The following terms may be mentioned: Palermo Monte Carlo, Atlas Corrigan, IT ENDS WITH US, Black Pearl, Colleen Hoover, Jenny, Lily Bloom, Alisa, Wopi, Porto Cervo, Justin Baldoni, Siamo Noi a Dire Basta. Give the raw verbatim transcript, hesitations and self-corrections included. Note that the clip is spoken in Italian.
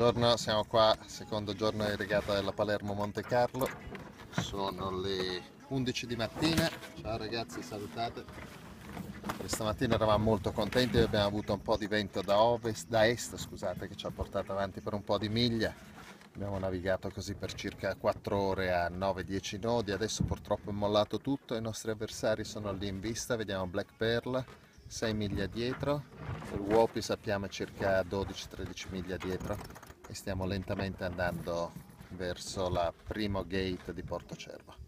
Buongiorno, siamo qua, secondo giorno di regata della Palermo Monte Carlo. Sono le undici di mattina. Ciao ragazzi, salutate. Questa mattina eravamo molto contenti, abbiamo avuto un po' di vento da ovest, da est, scusate, che ci ha portato avanti per un po' di miglia. Abbiamo navigato così per circa quattro ore a nove dieci nodi. Adesso purtroppo è mollato tutto, i nostri avversari sono lì in vista, vediamo Black Pearl sei miglia dietro, il Wopi sappiamo circa dodici tredici miglia dietro e stiamo lentamente andando verso la primo gate di Porto Cervo.